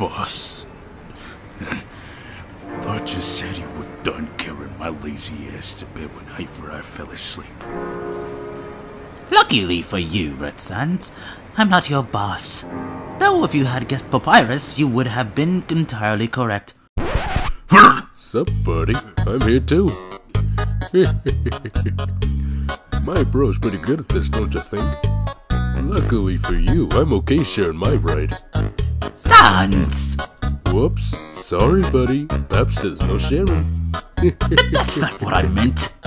boss. Thought you said you were done carrying my lazy ass to bed whenever I fell asleep. Luckily for you, Red Sans, I'm not your boss. Though if you had guessed Papyrus, you would have been entirely correct. Sup, buddy? I'm here too. My bro's pretty good at this, don't you think? Luckily for you, I'm okay sharing my ride. Sans! Whoops, sorry buddy, Pap says no sharing. That's not what I meant!